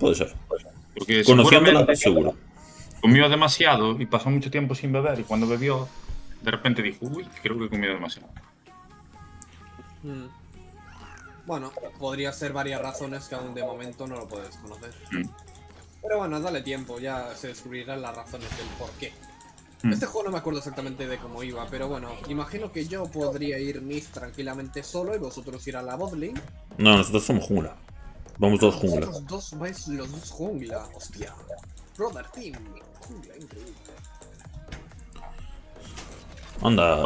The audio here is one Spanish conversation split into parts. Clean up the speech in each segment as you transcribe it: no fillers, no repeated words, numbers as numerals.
Puede ser. Porque seguramente, seguro. Comió demasiado y pasó mucho tiempo sin beber. Y cuando bebió, de repente dijo, uy, creo que he comido demasiado. Bueno, podría ser varias razones que aún de momento no lo puedes conocer. Pero bueno, dale tiempo, ya se descubrirán las razones del por qué. Este juego no me acuerdo exactamente de cómo iba, pero bueno, imagino que yo podría ir Myth tranquilamente solo y vosotros ir a la botlane. No, nosotros somos jungla. Vamos dos jungla. Los dos vais los dos jungla, hostia. Brother Team, jungla increíble. Anda,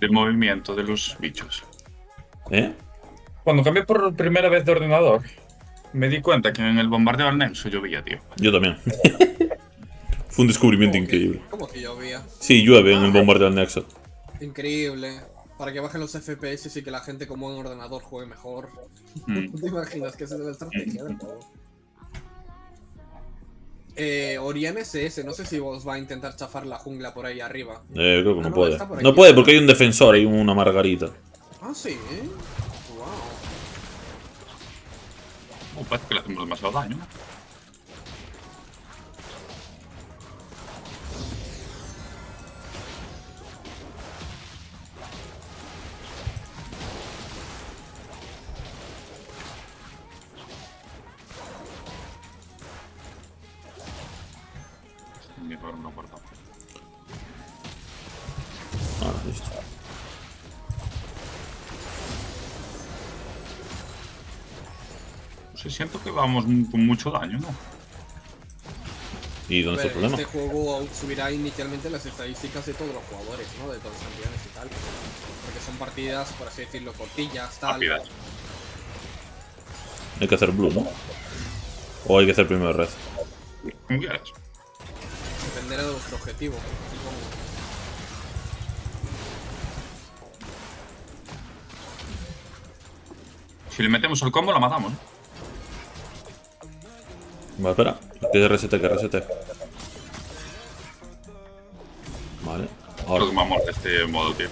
del movimiento de los bichos. ¿Eh? Cuando cambié por primera vez de ordenador, me di cuenta que en el bombardeo al Nexo llovía, tío. Yo también. Fue un descubrimiento increíble. ¿Cómo que llovía? Sí, llueve en el bombardeo al Nexo. Increíble. Para que bajen los FPS y que la gente como un ordenador juegue mejor. ¿Te imaginas que esa es la estrategia del juego? Orion SS, no sé si vos va a intentar chafar la jungla por ahí arriba. Creo que no puede. No puede porque hay un defensor, hay una margarita. Ah, sí, wow. Parece que le hacemos demasiado daño. Siento que vamos con mucho daño, ¿no? ¿Y dónde está el problema? Este juego subirá inicialmente las estadísticas de todos los jugadores, ¿no? De todos los campeones y tal. Porque son partidas, por así decirlo, cortillas, tal. Rápidas. Hay que hacer blue, ¿no? O hay que hacer primero red. ¿Cómo quieres? Dependerá de vuestro objetivo. Si le metemos el combo, la matamos, ¿no? Va, espera, que resete, Vale, ahora. Creo que me ha muerto este modo, tío.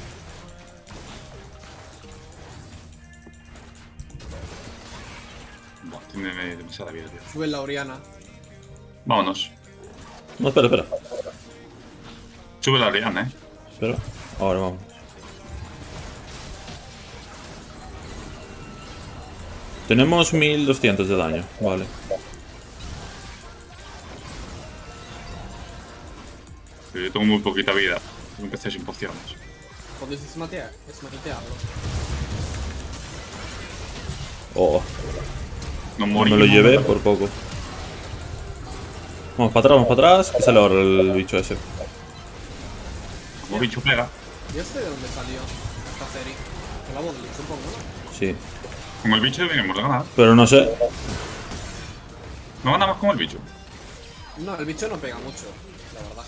Buah, tiene demasiada vida, tío. Sube la Oriana. Vámonos. No, espera. Sube la Oriana, Espera, ahora vamos. Tenemos 1200 de daño, vale. Yo tengo muy poquita vida, empecé sin pociones. ¿Podéis desmatearlo? Oh, no morí. Me lo llevé por poco. Vamos para atrás, que sale ahora el bicho ese. Como bicho pega. ¿Y este de dónde salió esta serie? De la botlane, supongo, ¿no? Sí. Con el bicho deberíamos de ganar. Pero no sé. No ganamos con el bicho. No, el bicho no pega mucho, la verdad.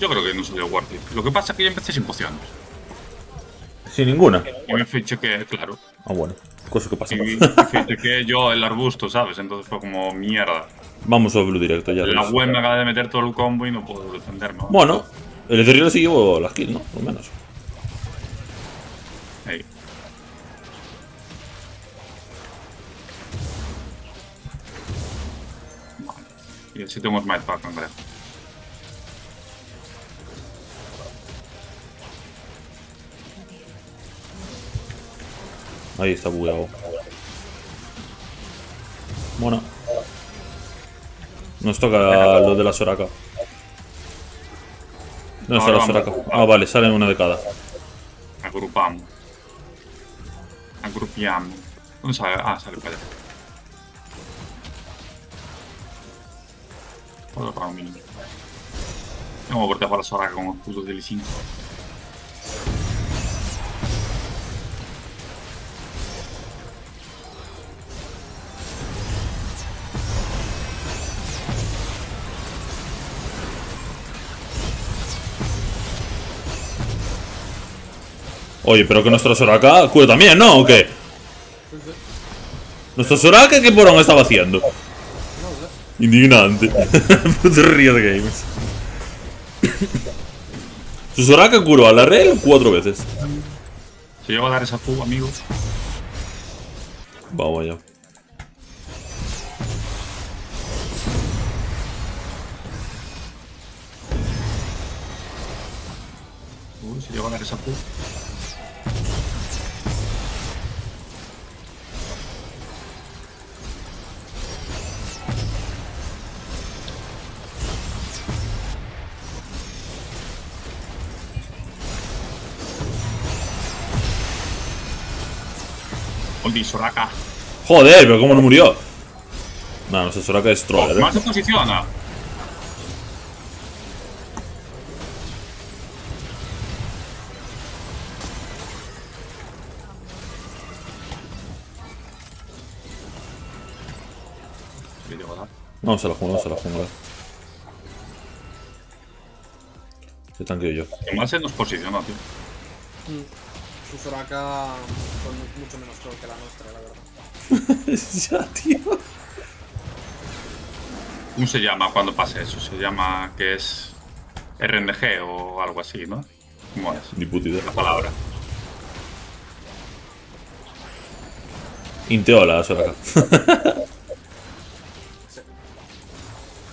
Yo creo que no salió Warfit. Lo que pasa es que yo empecé sin pociones. ¿Sin ninguna? Y me fiché que, claro. Ah, bueno. Cosa que pasa. Y fiché que yo el arbusto, ¿sabes? Entonces fue como mierda. Web directo ya. La web me acaba de meter todo el combo y no puedo defenderme. Bueno, el Ethereal sí llevo las kills, ¿no? Por lo menos. Ahí. Vale. Y así tengo Smite Pack, creo. Ahí está bugueado. Bueno. Nos toca lo de la Soraka. ¿Dónde está la Soraka? Ah, vale, salen una de cada. Agrupamos. Agrupiamos. ¿Dónde sale? Ah, sale para allá. Puedo agarrar un mínimo. Tengo que cortar para la Soraka con los putos del I5. Oye, pero que nuestro Soraka cura también, ¿no? ¿O qué? ¿Nuestro Soraka qué porón estaba haciendo? Indignante. Puto Riot Games. Su Soraka curó a la red 4 veces. Se lleva a dar esa fuga, amigos. bauer. Si devono avere saputo. Oddio, Soraka. Joder, pero cómo no murió. No, no sé, Soraka es troll. Oh, más se posiciona. Vamos a la jungla, vamos a la jungla. Te tanqueo yo. Igual se nos posiciona, tío. Su Soraka fue mucho menos troll que la nuestra, la verdad. Ya, tío. ¿Cómo se llama cuando pasa eso? Se llama que es RNG o algo así, ¿no? ¿Cómo es? Ni puta idea. La palabra. Inteola, Soraka.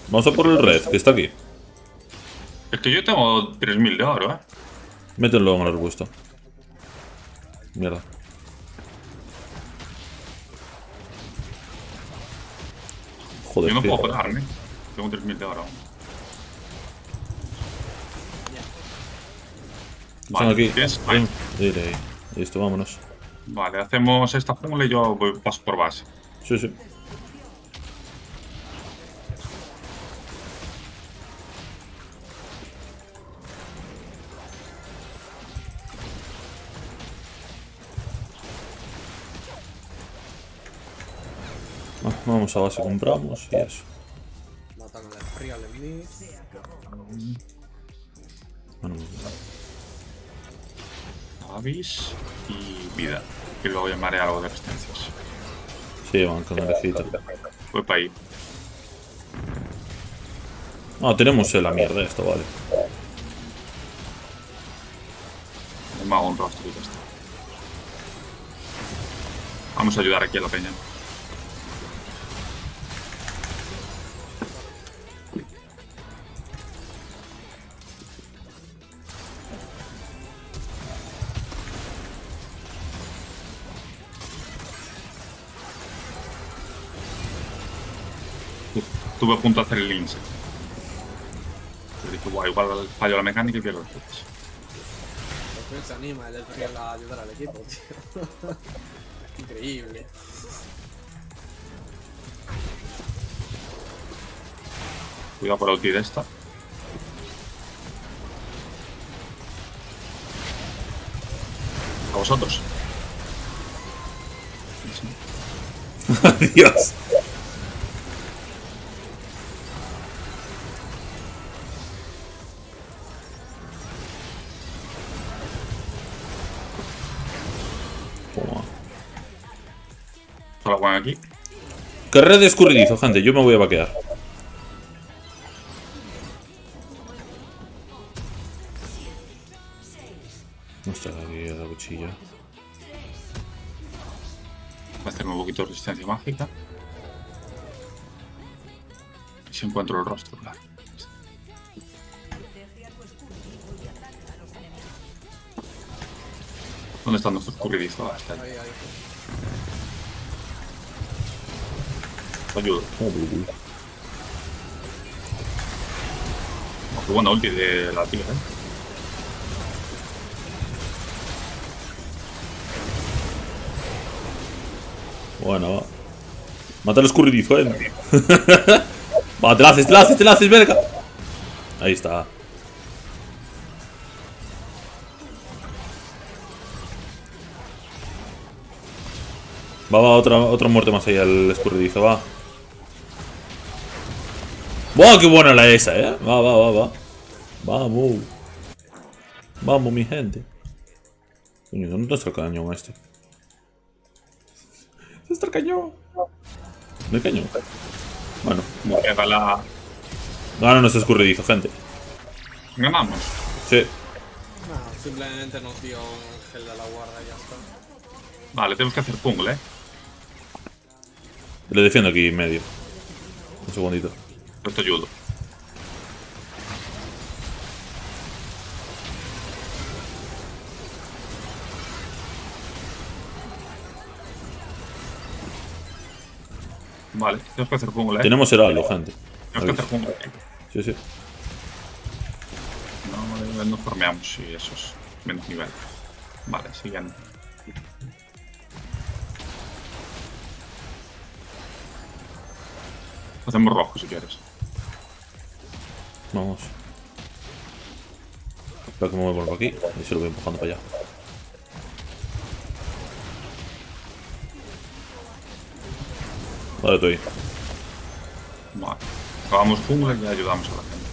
Vamos a por el red, que está aquí. Es que yo tengo 3000 de oro, eh. Mételo en el arbusto. Mierda. Joder, yo no puedo pegarme. Tengo 3000 de oro. Están aquí. Listo, vámonos. Vale, hacemos esta jungla y yo voy, paso por base. Sí, sí. Vamos a base, compramos y eso. Bueno, Avis y vida. Que luego llamaré algo de resistencias. Sí, van con la recita. Voy para ahí. Ah, tenemos la mierda esta, vale. El mago un rostro y ya está. Vamos a ayudar aquí a la peña. Estuve a punto de hacer el lince. Pero dije, guau, igual fallo la mecánica y pierdo el pitch. Después se anima el Ezreal a ayudar al equipo, tío. Increíble. Cuidado por la ulti de esta. A vosotros. Adiós. Aquí. Que red de escurridizo, gente. Yo me voy a vaquear. No está aquí la cuchilla. Voy a hacerme un poquito de resistencia mágica. Y si encuentro el rostro, claro. ¿Dónde están nuestros escurridizos? Ah, está ahí. Ayuda. Qué buena ulti de la tía, eh. Bueno, va. Mata al escurridizo, eh. Va, te la haces, verga. Ahí está. Va, otra muerte más ahí al escurridizo, va. ¡Wow! ¡Qué buena la esa, eh! Va. Vamos. Vamos, mi gente. Coño, ¿dónde está el cañón este? ¿Dónde está el cañón? ¿No hay cañón? Bueno. Gana nuestro escurridizo, gente. ¿Ganamos? Sí. No, simplemente nos dio un ángel de la guarda y ya está. Vale, tenemos que hacer jungle, eh. Te lo defiendo aquí en medio. Un segundito. Esto ayudo. Vale, tenemos que hacer jungla, ¿eh? Tenemos el halo, gente. Tenemos que hacer jungla. Sí, sí. No farmeamos y eso es menos nivel. Vale, sigan. Hacemos rojo si quieres. Vamos. Espera que me muevo por aquí y se lo voy empujando para allá. Vale, estoy. Vale. Acabamos jungla y ya ayudamos a la gente.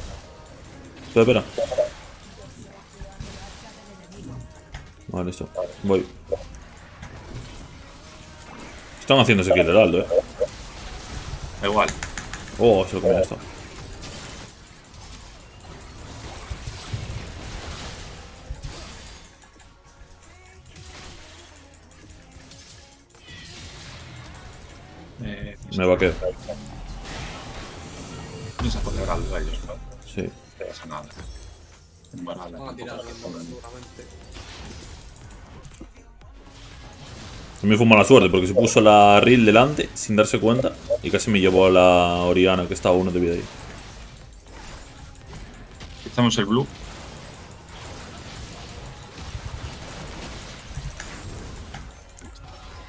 Espera, espera. Vale, listo. Voy. Están haciéndose aquí el heraldo, eh. Da igual. Oh, se lo comía esto. Me va a quedar. No se puede el heraldo de ellos, ¿no? Sí. No pasa nada. Vamos a tirarlo seguramente. Me fue mala suerte porque se puso la Reel delante sin darse cuenta y casi me llevó a la Oriana que estaba uno de vida ahí. Estamos el blue.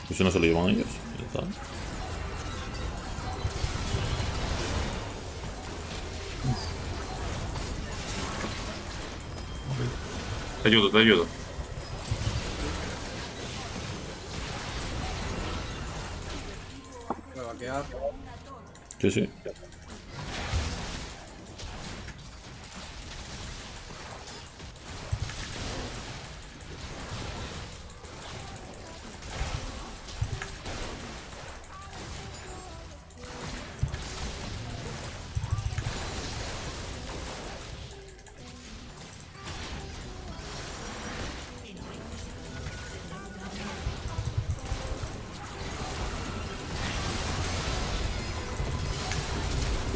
Eso no se lo llevan ellos. Ya está. Te ayudo, te ayudo. Sí, sí.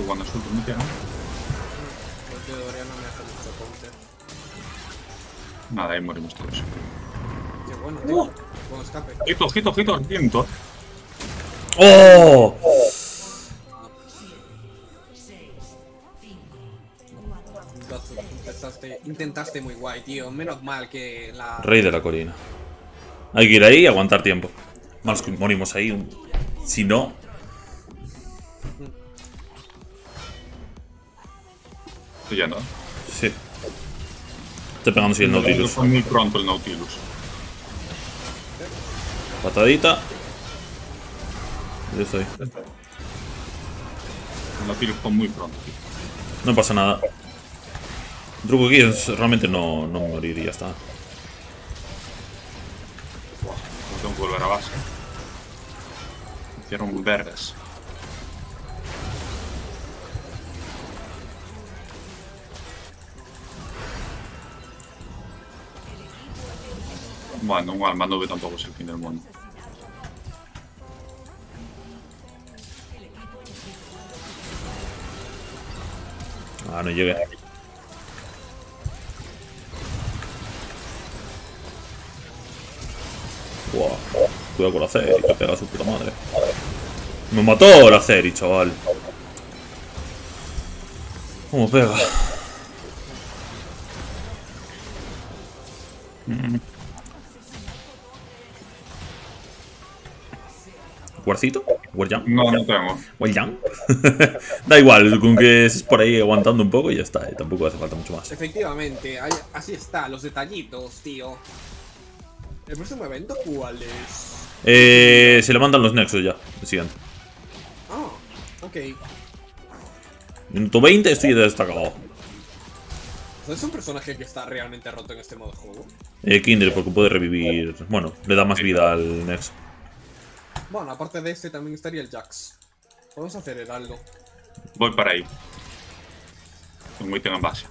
Cuando es último, ¿no? El tío de Oriana me hace mucho counter. Nada, ahí morimos todos. Qué bueno, tío. Bueno, escape. Ojito, ojito, ojito, al viento. ¡Oh! Intentaste muy guay, tío. Menos mal que la... Rey de la colina. Hay que ir ahí y aguantar tiempo. Más que morimos ahí. Si no... Estoy ya, ¿no? Sí. Estoy pegando sin el Nautilus. Fue muy pronto el Nautilus. Patadita. Yo estoy. El Nautilus fue muy pronto. No pasa nada. El truco aquí es realmente no morir y ya está. Buah, tengo que volver a base. Hicieron verdes. Bueno, un arma 9 tampoco es el fin del mundo. Ah, no llegué. Wow, cuidado con la Ceri, que pega a su puta madre. Me mató la Ceri, chaval. ¿Cómo pega? ¿Guarcito? ¿Guardián? No, no tengo. ¿Guardián? Da igual, con que estés por ahí aguantando un poco y ya está, tampoco hace falta mucho más. Efectivamente, así está, los detallitos, tío. ¿El próximo evento cuál es? Se le mandan los Nexus ya, el siguiente. Ah, oh, ok. Minuto 20, estoy destacado. ¿Es un personaje que está realmente roto en este modo de juego? Kindred, porque puede revivir... Bueno, le da más vida al Nexus. Bueno, aparte de este también estaría el Jax. Podemos hacer el algo. Voy para ahí. Muy tengan base.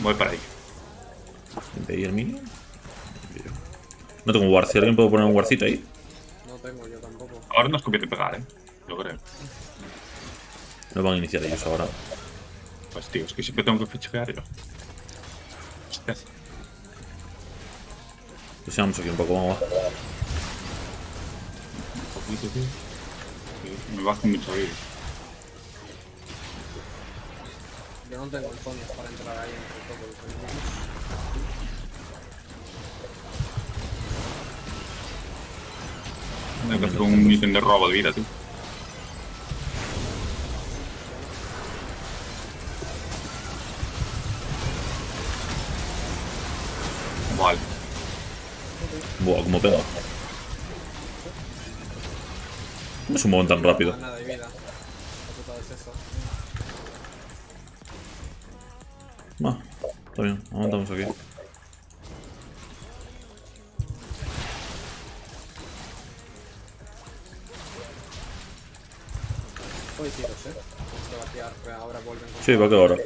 Voy para ahí. ¿Y el minion? No tengo un war. ¿Si alguien puede poner un warcito ahí? No tengo yo tampoco. Ora non scoppiate pagare. Dobbiamo iniziare io ora. Fastidio, che si potevano fare io. Possiamoci un po' come mi va come io. Io non tengo il fondo a far entrare a niente. Hai perso un item di roba di vita, tu. Vale. Buah, come pega. Come si muovono tan rápido? Nada de vida. No, está bien, aguantamos aquí. Hoy tiros, ¿eh? Se va a quedar, pero ahora vuelven con... Sí, va a quedar ahora.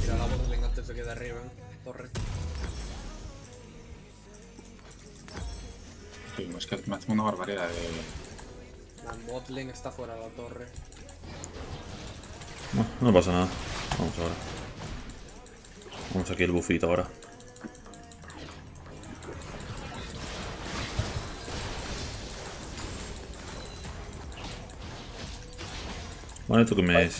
Tira la bota, venga, se queda arriba, ¿eh? Torre. Sí, es que me hace una barbaridad de... La botling está fuera de la torre. No, no pasa nada. Vamos ahora. Vamos aquí el buffito ahora. Vale, tú que me...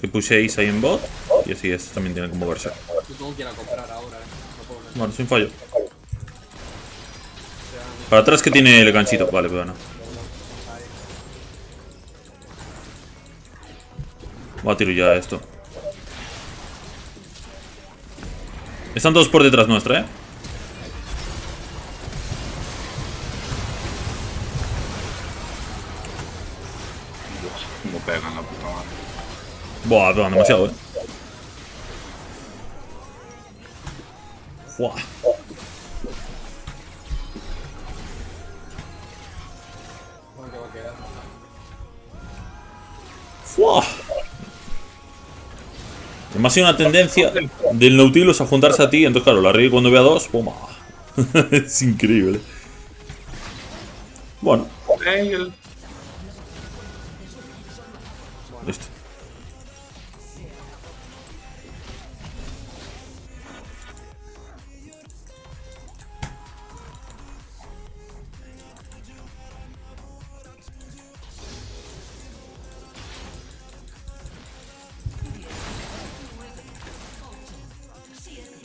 Que puséis ahí en bot. Y así es, también tiene que moverse. Yo tengo que ir a comprar ahora, no puedo ver. Bueno, sin fallo. Para atrás que tiene el ganchito. Vale, pero no. Va a tiro ya esto. Están todos por detrás nuestra, eh. Como pegan la puta madre. Buah, pegan demasiado, eh. Buah. ¿Dónde va a quedar? Buah. Además ha sido una tendencia del Nautilus a juntarse a ti, entonces claro, la Rey cuando vea dos, ¡pum! Es increíble. Bueno. Listo.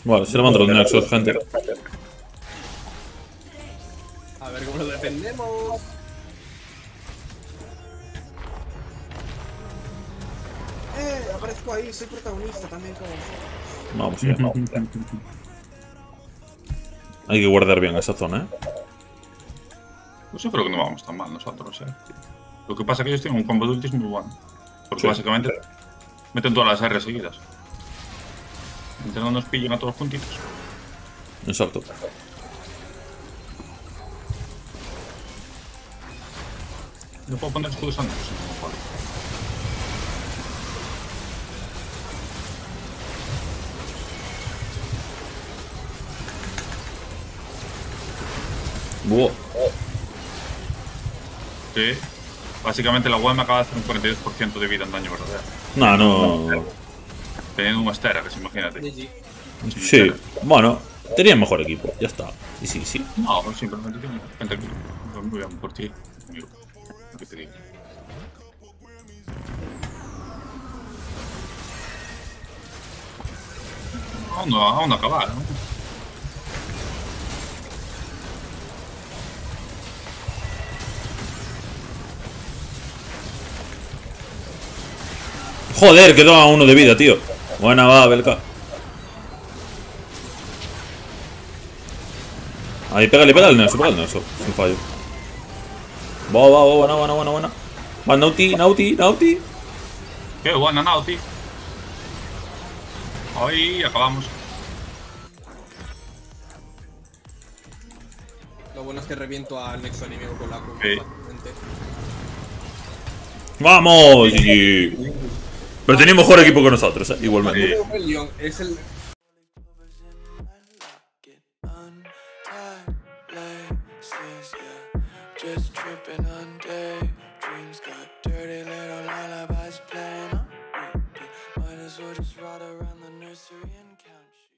Vale, se lo mando los Nexus, gente. A ver cómo lo defendemos. Aparezco ahí, soy protagonista también como... Vamos, ya no. Hay que guardar bien esa zona, eh. Pues yo creo que no vamos tan mal nosotros, eh. Lo que pasa es que ellos tienen un combo de ultis muy bueno. Porque sí, básicamente meten todas las R seguidas. Mientras no nos pillen a todos juntitos. Exacto. No puedo poner escudos antes. Wow. Sí. Básicamente la web me acaba de hacer un 42% de vida en daño verdadero. No, no. Teniendo un Astera, que imagínate. Sí, bueno, tenía mejor equipo, ya está. Y sí, sí. No, simplemente tengo gente aquí. No me voy a por ti. Lo que te digo. Aún no acabar, ¿no? Joder, quedó a uno de vida, tío. Buena va, Belka. Ahí, pégale al Nelson, sin fallo. Va, buena. Va, Nauti. Qué buena, Nauti. Ahí, acabamos. Lo bueno es que reviento al nexo enemigo con la cruz. Sí. ¡Vamos! Sí. Pero tenía mejor equipo que nosotros, igualmente. Sí. tight laces, yeah. Just tripping on daydreams, got dirty little lullabies playing on repeat. Might as well just ride around the nursery and count.